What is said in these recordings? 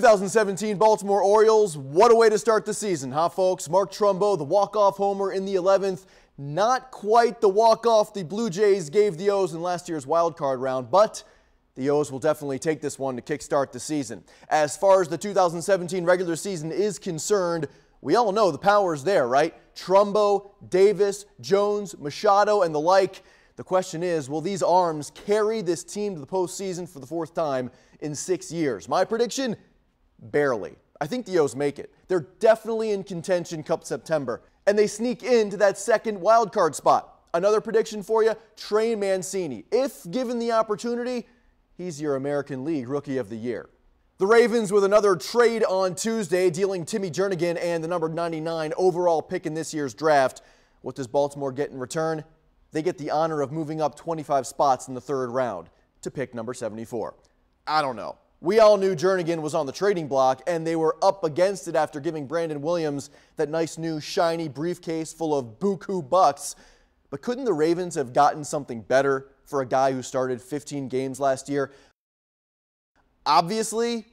2017 Baltimore Orioles, what a way to start the season, huh folks? Mark Trumbo, the walk-off homer in the 11th. Not quite the walk-off the Blue Jays gave the O's in last year's wild card round, but the O's will definitely take this one to kickstart the season. As far as the 2017 regular season is concerned, we all know the power's there, right? Trumbo, Davis, Jones, Machado, and the like. The question is, will these arms carry this team to the postseason for the fourth time in 6 years? My prediction? Barely. I think the O's make it. They're definitely in contention come September, and they sneak into that second wildcard spot. Another prediction for you, Trey Mancini. If given the opportunity, he's your American League Rookie of the Year. The Ravens with another trade on Tuesday, dealing Timmy Jernigan and the number 99 overall pick in this year's draft. What does Baltimore get in return? They get the honor of moving up 25 spots in the third round to pick number 74. I don't know. We all knew Jernigan was on the trading block, and they were up against it after giving Brandon Williams that nice new shiny briefcase full of buku bucks. But couldn't the Ravens have gotten something better for a guy who started 15 games last year? Obviously,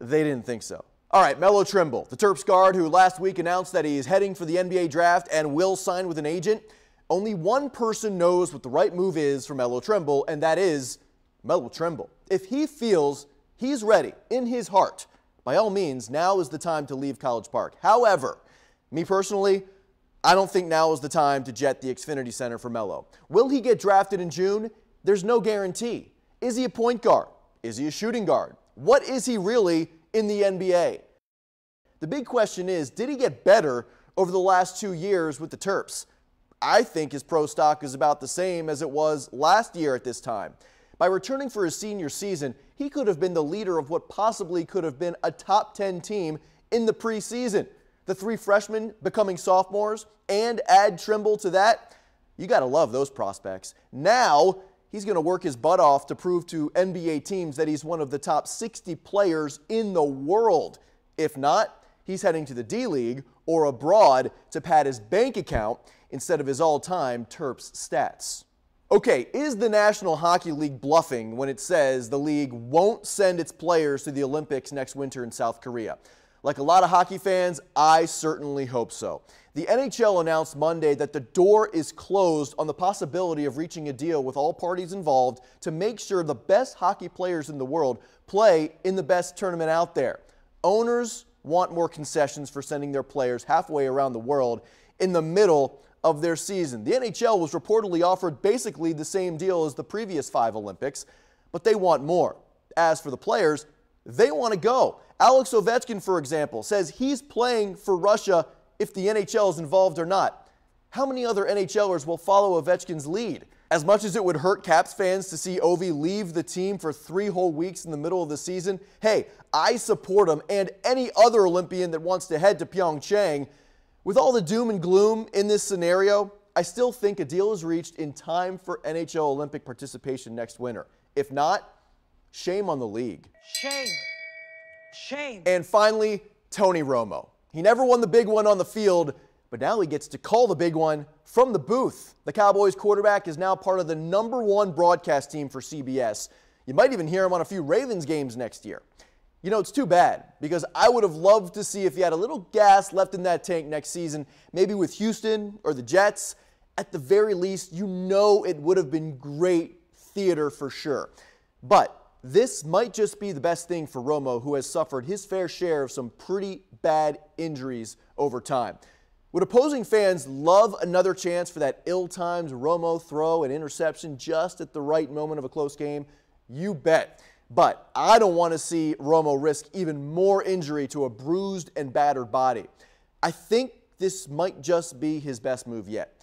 they didn't think so. All right, Melo Trimble, the Terps guard who last week announced that he's heading for the NBA draft and will sign with an agent. Only one person knows what the right move is for Melo Trimble, and that is Melo Trimble. If he feels he's ready in his heart, by all means, now is the time to leave College Park. However, me personally, I don't think now is the time to jet the Xfinity Center for Melo. Will he get drafted in June? There's no guarantee. Is he a point guard? Is he a shooting guard? What is he really in the NBA? The big question is, did he get better over the last 2 years with the Terps? I think his pro stock is about the same as it was last year at this time. By returning for his senior season, he could have been the leader of what possibly could have been a top 10 team in the preseason. The three freshmen becoming sophomores, and add Trimble to that. You got to love those prospects. Now, he's going to work his butt off to prove to NBA teams that he's one of the top 60 players in the world. If not, he's heading to the D-League or abroad to pad his bank account instead of his all-time Terps stats. Okay, is the National Hockey League bluffing when it says the league won't send its players to the Olympics next winter in South Korea? Like a lot of hockey fans, I certainly hope so. The NHL announced Monday that the door is closed on the possibility of reaching a deal with all parties involved to make sure the best hockey players in the world play in the best tournament out there. Owners want more concessions for sending their players halfway around the world in the middle of their season. The NHL was reportedly offered basically the same deal as the previous 5 Olympics, but they want more. As for the players, they want to go. Alex Ovechkin, for example, says he's playing for Russia if the NHL is involved or not. How many other NHLers will follow Ovechkin's lead? As much as it would hurt Caps fans to see Ovi leave the team for 3 whole weeks in the middle of the season, hey, I support him and any other Olympian that wants to head to Pyeongchang. With all the doom and gloom in this scenario, I still think a deal is reached in time for NHL Olympic participation next winter. If not, shame on the league. Shame. Shame. And finally, Tony Romo. He never won the big one on the field, but now he gets to call the big one from the booth. The Cowboys quarterback is now part of the #1 broadcast team for CBS. You might even hear him on a few Ravens games next year. You know, it's too bad, because I would have loved to see if he had a little gas left in that tank next season, maybe with Houston or the Jets. At the very least, you know it would have been great theater for sure. But this might just be the best thing for Romo, who has suffered his fair share of some pretty bad injuries over time. Would opposing fans love another chance for that ill-timed Romo throw and interception just at the right moment of a close game? You bet. But I don't want to see Romo risk even more injury to a bruised and battered body. I think this might just be his best move yet.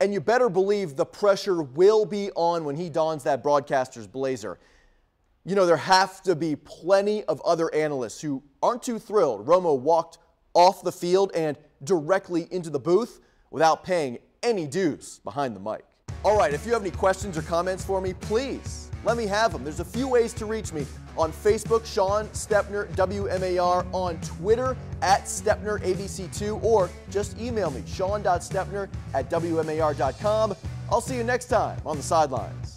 And you better believe the pressure will be on when he dons that broadcaster's blazer. You know, there have to be plenty of other analysts who aren't too thrilled Romo walked off the field and directly into the booth without paying any dues behind the mic. All right, if you have any questions or comments for me, please let me have them. There's a few ways to reach me. On Facebook, Shawn Stepner, WMAR. On Twitter, @StepnerABC2. Or just email me, shawn.stepner@wmar.com. I'll see you next time on The Sidelines.